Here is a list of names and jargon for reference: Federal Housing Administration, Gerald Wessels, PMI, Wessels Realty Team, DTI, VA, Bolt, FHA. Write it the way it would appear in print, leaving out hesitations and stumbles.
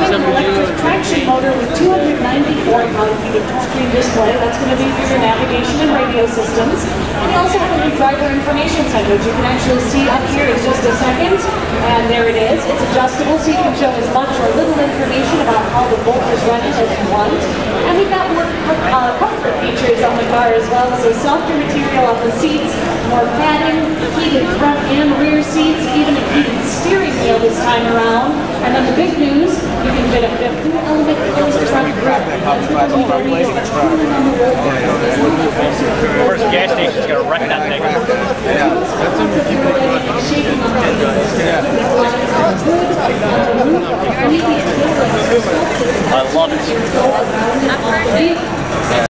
running an electric traction motor with 294 pound-feet of touchscreen display. That's going to be for your navigation and radio systems. And you also have a new driver information center, which you can actually see up here in just a second. And there it is. It's adjustable, so you can show as much or little information about how the Bolt is running as you want. And we've got more comfort features on the car as well, so softer material on the seats, more padding, heated front and rear seats, even a heated steering wheel this time around. And then the big news, you can fit a 15-element closed front grip. First gas station's going to wreck that thing.